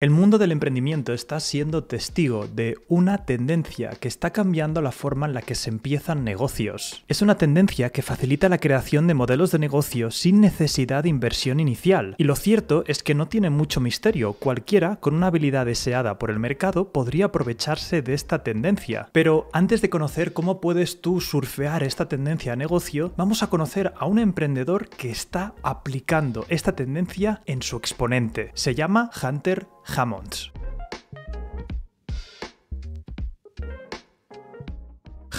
El mundo del emprendimiento está siendo testigo de una tendencia que está cambiando la forma en la que se empiezan negocios. Es una tendencia que facilita la creación de modelos de negocio sin necesidad de inversión inicial. Y lo cierto es que no tiene mucho misterio. Cualquiera con una habilidad deseada por el mercado podría aprovecharse de esta tendencia. Pero antes de conocer cómo puedes tú surfear esta tendencia a negocio, vamos a conocer a un emprendedor que está aplicando esta tendencia en su exponente. Se llama Hunter Hammonds.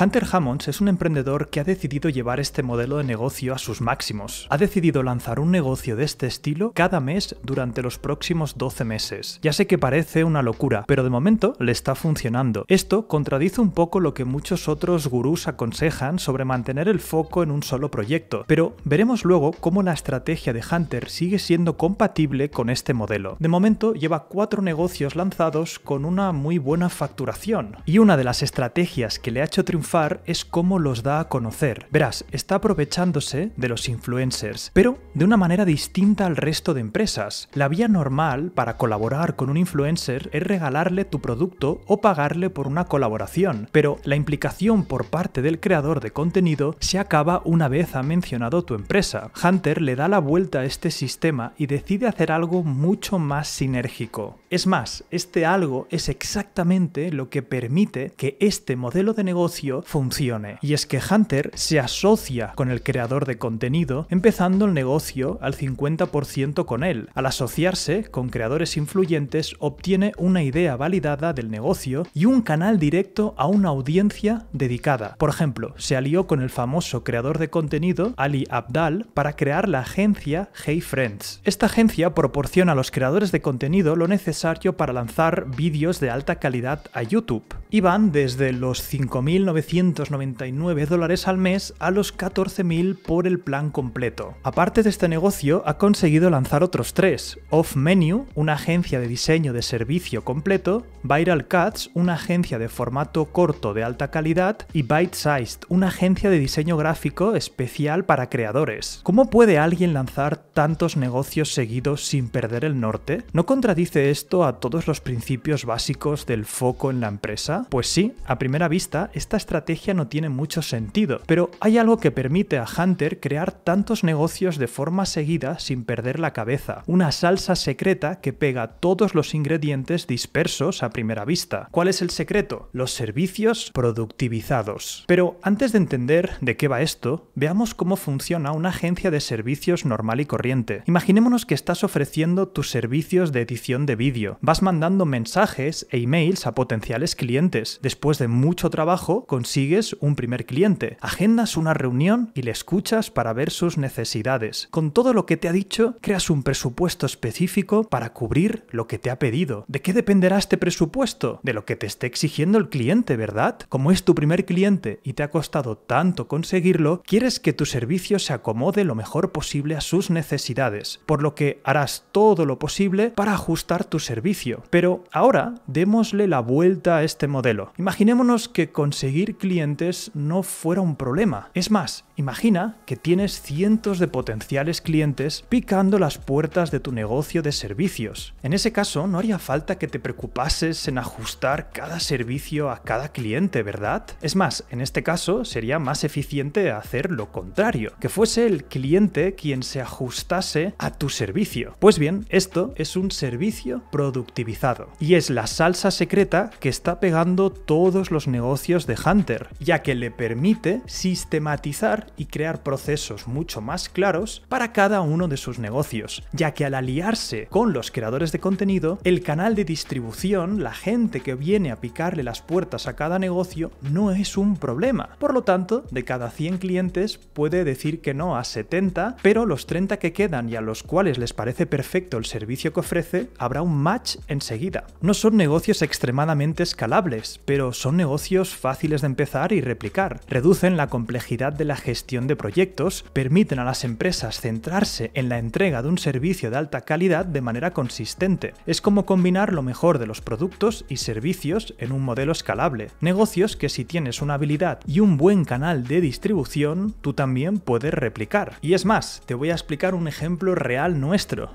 Hunter Hammonds es un emprendedor que ha decidido llevar este modelo de negocio a sus máximos. Ha decidido lanzar un negocio de este estilo cada mes durante los próximos 12 meses. Ya sé que parece una locura, pero de momento le está funcionando. Esto contradice un poco lo que muchos otros gurús aconsejan sobre mantener el foco en un solo proyecto, pero veremos luego cómo la estrategia de Hunter sigue siendo compatible con este modelo. De momento lleva 4 negocios lanzados con una muy buena facturación, y una de las estrategias que le ha hecho triunfar es cómo los da a conocer. Verás, está aprovechándose de los influencers, pero de una manera distinta al resto de empresas. La vía normal para colaborar con un influencer es regalarle tu producto o pagarle por una colaboración, pero la implicación por parte del creador de contenido se acaba una vez ha mencionado tu empresa. Hunter le da la vuelta a este sistema y decide hacer algo mucho más sinérgico. Es más, este algo es exactamente lo que permite que este modelo de negocio funcione. Y es que Hunter se asocia con el creador de contenido, empezando el negocio al 50% con él. Al asociarse con creadores influyentes, obtiene una idea validada del negocio y un canal directo a una audiencia dedicada. Por ejemplo, se alió con el famoso creador de contenido, Ali Abdal, para crear la agencia Hey Friends. Esta agencia proporciona a los creadores de contenido lo necesario para lanzar vídeos de alta calidad a YouTube. Y van desde los 5.999 dólares al mes a los 14.000 por el plan completo. Aparte de este negocio, ha conseguido lanzar otros 3. Off Menu, una agencia de diseño de servicio completo, Viral Cuts, una agencia de formato corto de alta calidad, y Bite Sized, una agencia de diseño gráfico especial para creadores. ¿Cómo puede alguien lanzar tantos negocios seguidos sin perder el norte? ¿No contradice esto a todos los principios básicos del foco en la empresa? Pues sí, a primera vista, esta estrategia no tiene mucho sentido, pero hay algo que permite a Hunter crear tantos negocios de forma seguida sin perder la cabeza. Una salsa secreta que pega todos los ingredientes dispersos a primera vista. ¿Cuál es el secreto? Los servicios productivizados. Pero antes de entender de qué va esto, veamos cómo funciona una agencia de servicios normal y corriente. Imaginémonos que estás ofreciendo tus servicios de edición de vídeo. Vas mandando mensajes e emails a potenciales clientes. Después de mucho trabajo, consigues un primer cliente, agendas una reunión y le escuchas para ver sus necesidades. Con todo lo que te ha dicho, creas un presupuesto específico para cubrir lo que te ha pedido. ¿De qué dependerá este presupuesto? De lo que te esté exigiendo el cliente, ¿verdad? Como es tu primer cliente y te ha costado tanto conseguirlo, quieres que tu servicio se acomode lo mejor posible a sus necesidades, por lo que harás todo lo posible para ajustar tu servicio. Pero ahora, démosle la vuelta a este modelo. Imaginémonos que conseguir clientes no fuera un problema. Es más, imagina que tienes cientos de potenciales clientes picando las puertas de tu negocio de servicios. En ese caso, no haría falta que te preocupases en ajustar cada servicio a cada cliente, ¿verdad? Es más, en este caso sería más eficiente hacer lo contrario, que fuese el cliente quien se ajustase a tu servicio. Pues bien, esto es un servicio productivizado y es la salsa secreta que está pegando todos los negocios de Hunter, ya que le permite sistematizar y crear procesos mucho más claros para cada uno de sus negocios, ya que al aliarse con los creadores de contenido, el canal de distribución, la gente que viene a picarle las puertas a cada negocio, no es un problema. Por lo tanto, de cada 100 clientes puede decir que no a 70, pero los 30 que quedan y a los cuales les parece perfecto el servicio que ofrece, habrá un match enseguida. No son negocios extremadamente escalables, pero son negocios fáciles de empezar y replicar. Reducen la complejidad de la gestión de proyectos, permiten a las empresas centrarse en la entrega de un servicio de alta calidad de manera consistente. Es como combinar lo mejor de los productos y servicios en un modelo escalable. Negocios que si tienes una habilidad y un buen canal de distribución, tú también puedes replicar. Y es más, te voy a explicar un ejemplo real nuestro.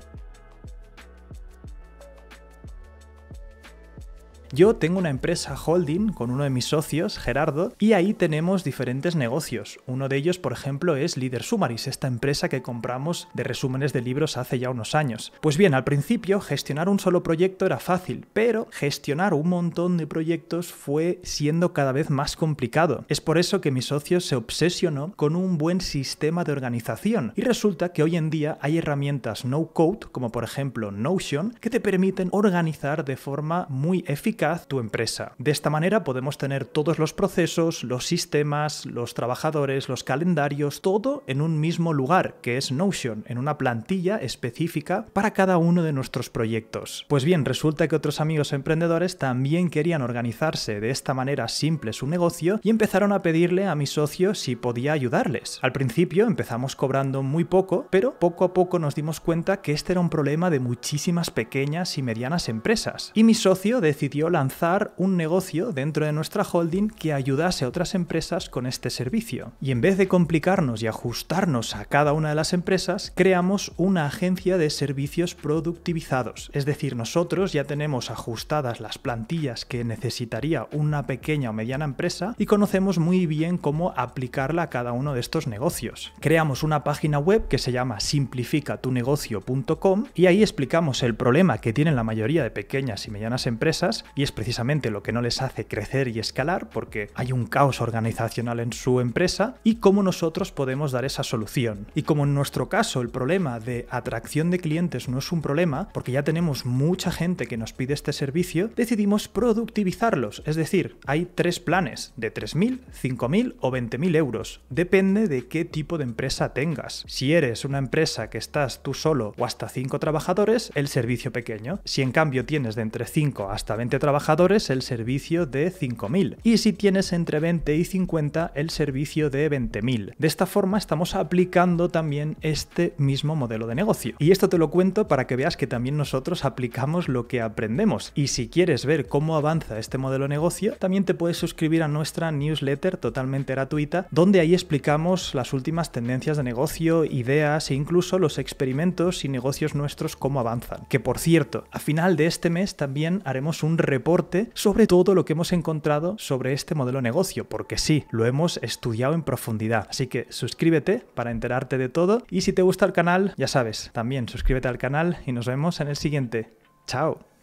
Yo tengo una empresa holding con uno de mis socios, Gerardo, y ahí tenemos diferentes negocios. Uno de ellos, por ejemplo, es Leader Summaries, esta empresa que compramos de resúmenes de libros hace ya unos años. Pues bien, al principio gestionar un solo proyecto era fácil, pero gestionar un montón de proyectos fue siendo cada vez más complicado. Es por eso que mi socio se obsesionó con un buen sistema de organización. Y resulta que hoy en día hay herramientas no code, como por ejemplo Notion, que te permiten organizar de forma muy eficaz tu empresa. De esta manera podemos tener todos los procesos, los sistemas, los trabajadores, los calendarios, todo en un mismo lugar, que es Notion, en una plantilla específica para cada uno de nuestros proyectos. Pues bien, resulta que otros amigos emprendedores también querían organizarse de esta manera simple su negocio y empezaron a pedirle a mi socio si podía ayudarles. Al principio empezamos cobrando muy poco, pero poco a poco nos dimos cuenta que este era un problema de muchísimas pequeñas y medianas empresas. Y mi socio decidió lanzar un negocio dentro de nuestra holding que ayudase a otras empresas con este servicio. Y en vez de complicarnos y ajustarnos a cada una de las empresas, creamos una agencia de servicios productivizados. Es decir, nosotros ya tenemos ajustadas las plantillas que necesitaría una pequeña o mediana empresa y conocemos muy bien cómo aplicarla a cada uno de estos negocios. Creamos una página web que se llama simplificatunegocio.com y ahí explicamos el problema que tienen la mayoría de pequeñas y medianas empresas. Y es precisamente lo que no les hace crecer y escalar, porque hay un caos organizacional en su empresa, y cómo nosotros podemos dar esa solución. Y como en nuestro caso el problema de atracción de clientes no es un problema, porque ya tenemos mucha gente que nos pide este servicio, decidimos productivizarlos. Es decir, hay tres planes de 3.000, 5.000 o 20.000 euros. Depende de qué tipo de empresa tengas. Si eres una empresa que estás tú solo o hasta 5 trabajadores, el servicio pequeño. Si en cambio tienes de entre 5 hasta 20 trabajadores, el servicio de 5.000, y si tienes entre 20 y 50, el servicio de 20.000. De esta forma estamos aplicando también este mismo modelo de negocio. Y esto te lo cuento para que veas que también nosotros aplicamos lo que aprendemos. Y si quieres ver cómo avanza este modelo de negocio, también te puedes suscribir a nuestra newsletter totalmente gratuita, donde ahí explicamos las últimas tendencias de negocio, ideas e incluso los experimentos y negocios nuestros cómo avanzan. Que por cierto, a final de este mes también haremos un reporte sobre todo lo que hemos encontrado sobre este modelo de negocio, porque sí, lo hemos estudiado en profundidad. Así que suscríbete para enterarte de todo, y si te gusta el canal, ya sabes, también suscríbete al canal y nos vemos en el siguiente. ¡Chao!